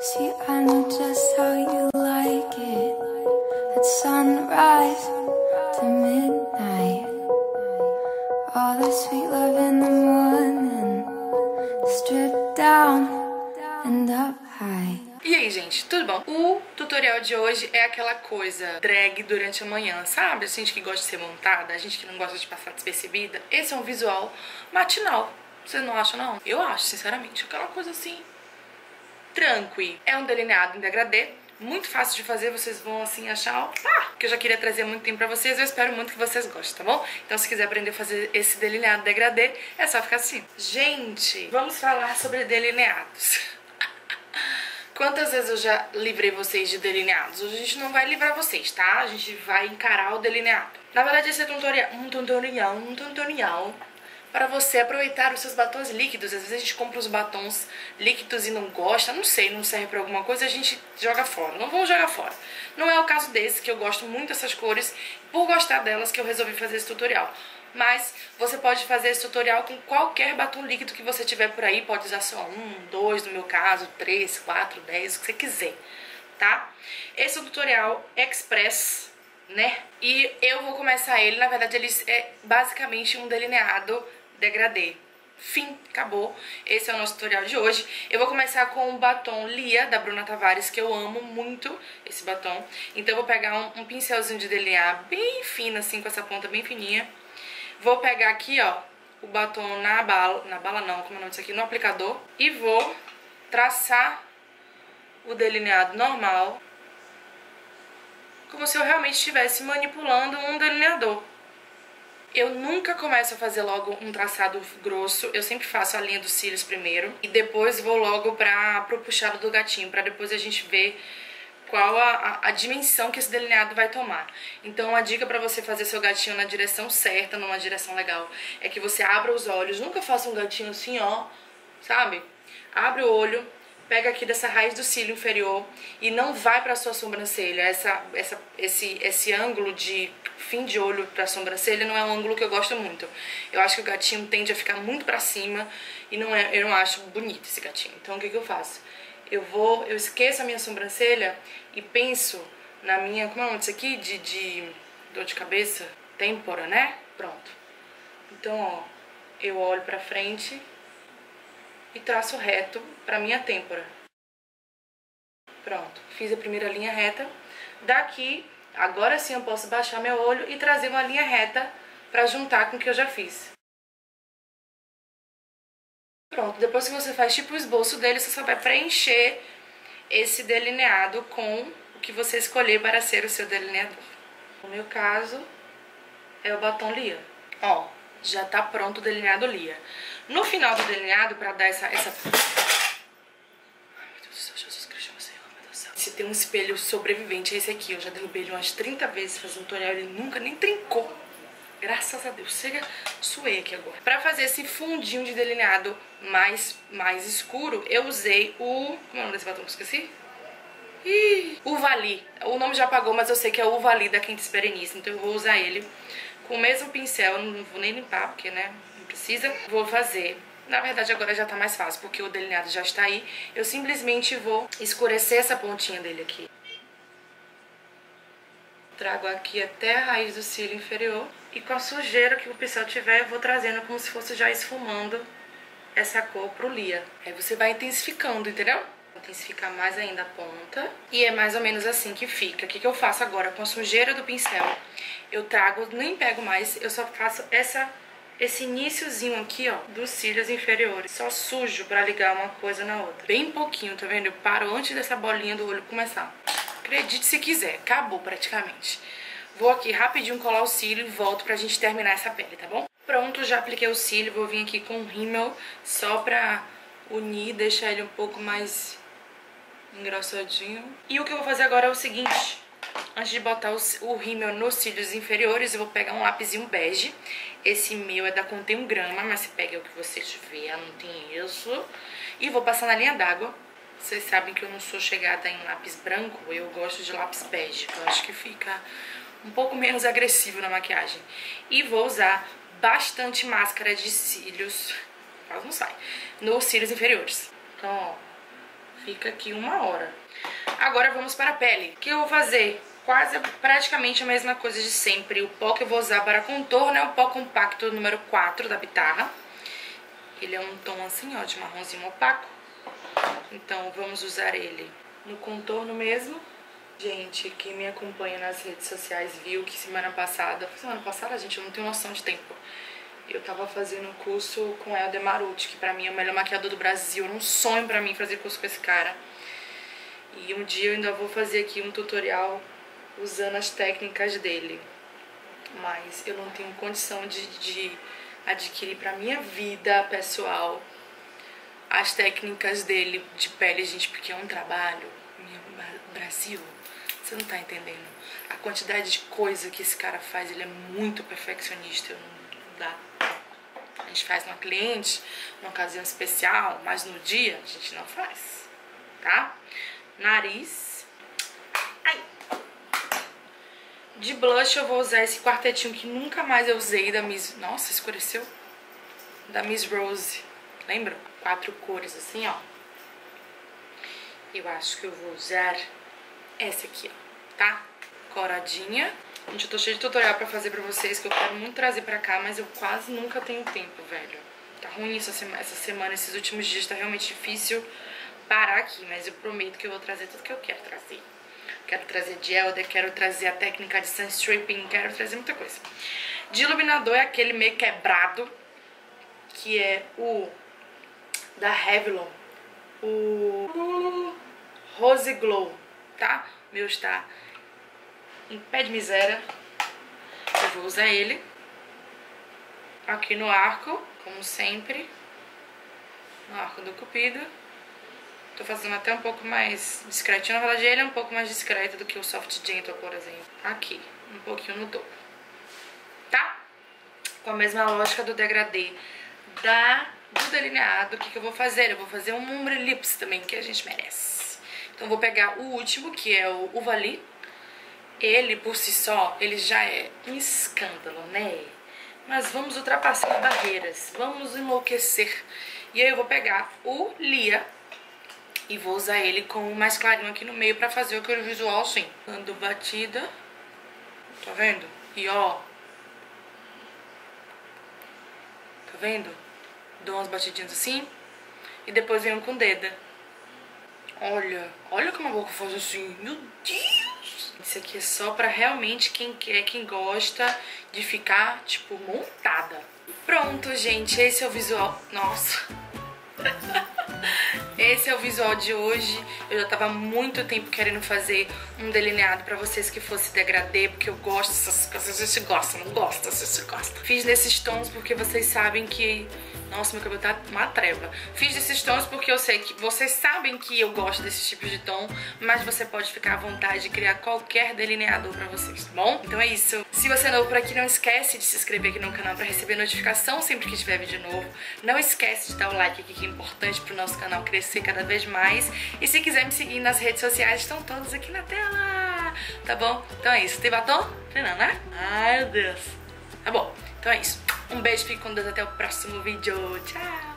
See, I know just how you like it. At sunrise to midnight, all the sweet love in the morning, stripped down and up high. E aí, gente, tudo bom? O tutorial de hoje é aquela coisa drag durante a manhã, sabe? A gente que gosta de ser montada, a gente que não gosta de passar despercebida. Esse é um visual matinal, vocês não acham, não? Eu acho, sinceramente, aquela coisa assim, tranqui. É um delineado em degradê, muito fácil de fazer, vocês vão assim achar, que eu já queria trazer há muito tempo pra vocês, eu espero muito que vocês gostem, tá bom? Então se quiser aprender a fazer esse delineado em degradê, é só ficar assim. Gente, vamos falar sobre delineados. Quantas vezes eu já livrei vocês de delineados? Hoje a gente não vai livrar vocês, tá? A gente vai encarar o delineado. Na verdade, esse é um tutorial para você aproveitar os seus batons líquidos. Às vezes a gente compra os batons líquidos e não gosta, não sei, não serve pra alguma coisa, a gente joga fora. Não vamos jogar fora. Não é o caso desse, que eu gosto muito dessas cores, por gostar delas que eu resolvi fazer esse tutorial. Mas você pode fazer esse tutorial com qualquer batom líquido que você tiver por aí. Pode usar só 1, 2, no meu caso, 3, 4, 10, o que você quiser, tá? Esse é um tutorial express, né? E eu vou começar ele, na verdade ele é basicamente um delineado degradê. Fim, acabou. Esse é o nosso tutorial de hoje. Eu vou começar com o batom Lia, da Bruna Tavares, que eu amo muito esse batom. Então eu vou pegar um pincelzinho de delinear bem fino, assim, com essa ponta bem fininha. Vou pegar aqui, ó, o batom no aplicador. E vou traçar o delineado normal, como se eu realmente estivesse manipulando um delineador. Eu nunca começo a fazer logo um traçado grosso, eu sempre faço a linha dos cílios primeiro. E depois vou logo pro puxado do gatinho, pra depois a gente ver qual a dimensão que esse delineado vai tomar. Então a dica pra você fazer seu gatinho na direção certa, numa direção legal, é que você abra os olhos. Nunca faça um gatinho assim, ó, sabe? Abre o olho, pega aqui dessa raiz do cílio inferior e não vai pra sua sobrancelha. Esse ângulo de fim de olho pra sobrancelha não é um ângulo que eu gosto muito. Eu acho que o gatinho tende a ficar muito pra cima e eu não acho bonito esse gatinho. Então o que eu faço? Eu esqueço a minha sobrancelha e penso na minha, como é o nome disso aqui? De dor de cabeça? Têmpora, né? Pronto. Então, ó, eu olho pra frente e traço reto pra minha têmpora. Pronto, fiz a primeira linha reta. Daqui, agora sim eu posso baixar meu olho e trazer uma linha reta pra juntar com o que eu já fiz. Pronto, depois que você faz tipo o esboço dele, você só vai preencher esse delineado com o que você escolher para ser o seu delineador. No meu caso, é o batom Lia. Ó, já tá pronto o delineado Lia. No final do delineado, pra dar essa... Ai, meu Deus do céu, Jesus Cristo, meu Deus do céu. Se tem um espelho sobrevivente, é esse aqui. Eu já derrubei ele umas 30 vezes fazendo tutorial, ele nunca nem trincou. Graças a Deus, chega, suei aqui agora. Pra fazer esse fundinho de delineado mais escuro, eu usei o... Como é o nome desse batom? Esqueci? Uvali. O nome já apagou, mas eu sei que é o Uvali da Quinta Esperenista, então eu vou usar ele com o mesmo pincel. Eu não vou nem limpar, porque, né, não precisa. Vou fazer... Na verdade, agora já tá mais fácil, porque o delineado já está aí. Eu simplesmente vou escurecer essa pontinha dele aqui. Trago aqui até a raiz do cílio inferior. E com a sujeira que o pincel tiver, eu vou trazendo como se fosse já esfumando essa cor pro Lia. Aí você vai intensificando, entendeu? Intensificar mais ainda a ponta. E é mais ou menos assim que fica. O que eu faço agora? Com a sujeira do pincel, eu trago, nem pego mais, eu só faço esse iniciozinho aqui, ó, dos cílios inferiores. Só sujo pra ligar uma coisa na outra. Bem pouquinho, tá vendo? Eu paro antes dessa bolinha do olho começar. Acredite se quiser, acabou praticamente. Vou aqui rapidinho colar o cílio e volto pra gente terminar essa pele, tá bom? Pronto, já apliquei o cílio, vou vir aqui com o rímel só pra unir, deixar ele um pouco mais engrossadinho. E o que eu vou fazer agora é o seguinte, antes de botar o rímel nos cílios inferiores, eu vou pegar um lápisinho bege. Esse meu é da Contém 1 grama, mas se pega o que você tiver, não tem isso. E vou passar na linha d'água. Vocês sabem que eu não sou chegada em lápis branco, eu gosto de lápis bege, eu acho que fica... um pouco menos agressivo na maquiagem. E vou usar bastante máscara de cílios. Quase não sai. Nos cílios inferiores. Então, ó. Fica aqui 1 hora. Agora vamos para a pele. O que eu vou fazer? Quase praticamente a mesma coisa de sempre. O pó que eu vou usar para contorno é o pó compacto número 4 da Bitarra. Ele é um tom assim, ó, de marronzinho opaco. Então vamos usar ele no contorno mesmo. Gente, quem me acompanha nas redes sociais viu que semana passada, gente, eu não tenho noção de tempo. Eu tava fazendo um curso com Eldemaruti, que pra mim é o melhor maquiador do Brasil. Era um sonho pra mim fazer curso com esse cara. E um dia eu ainda vou fazer aqui um tutorial usando as técnicas dele. Mas eu não tenho condição de adquirir pra minha vida pessoal as técnicas dele de pele, gente, porque é um trabalho. Brasil, você não tá entendendo. A quantidade de coisa que esse cara faz, ele é muito perfeccionista. Não dá. A gente faz numa cliente, numa ocasião especial, mas no dia a gente não faz, tá? Nariz. Ai. De blush eu vou usar esse quartetinho que nunca mais eu usei da Miss... Nossa, escureceu. Da Miss Rose. Lembra? 4 cores assim, ó. Eu acho que eu vou usar essa aqui, ó, tá? Coradinha. Gente, eu tô cheia de tutorial pra fazer pra vocês, que eu quero muito trazer pra cá, mas eu quase nunca tenho tempo, velho. Tá ruim essa semana, esses últimos dias tá realmente difícil parar aqui, mas eu prometo que eu vou trazer tudo que eu quero trazer. Quero trazer de Elder, quero trazer a técnica de sun stripping, quero trazer muita coisa. De iluminador é aquele meio quebrado, que é o da Revlon, o Rose Glow, tá? O meu está em pé de miséria. Eu vou usar ele aqui no arco, como sempre, no arco do cupido. Tô fazendo até um pouco mais discretinho, na verdade ele é um pouco mais discreto do que o Soft Gentle, por exemplo. Aqui, um pouquinho no topo, tá? Com a mesma lógica do degradê do delineado, o que eu vou fazer? Eu vou fazer um ombre lips também, que a gente merece. Então eu vou pegar o último, que é o Uvali. Ele, por si só, ele já é um escândalo, né? Mas vamos ultrapassar as barreiras, vamos enlouquecer. E aí eu vou pegar o Lia e vou usar ele com o mais clarinho aqui no meio pra fazer o visual assim. Dando batida. Tá vendo? E ó. Tá vendo? Dou umas batidinhas assim. E depois venho com o dedo. Olha. Olha como a boca faz assim. Meu Deus! Isso aqui é só pra realmente quem quer, quem gosta de ficar, tipo, montada. Pronto, gente. Esse é o visual. Nossa. Esse é o visual de hoje. Eu já tava há muito tempo querendo fazer um delineado pra vocês que fosse degradê, porque eu gosto dessas coisas. Vocês gostam, não gostam, vocês gostam. Fiz nesses tons porque vocês sabem que... Nossa, meu cabelo tá uma treva. Fiz desses tons porque eu sei que... Vocês sabem que eu gosto desses tipos de tom, mas você pode ficar à vontade de criar qualquer delineador pra vocês, tá bom? Então é isso. Se você é novo por aqui, não esquece de se inscrever aqui no canal pra receber notificação sempre que tiver vídeo novo. Não esquece de dar o like aqui, que é importante pro nosso canal crescer cada vez mais. E se quiser me seguir nas redes sociais, estão todos aqui na tela, tá bom? Então é isso. Tem batom? Não, né? Ai, meu Deus. Tá bom. Então é isso. Um beijo, fique com Deus, até o próximo vídeo. Tchau!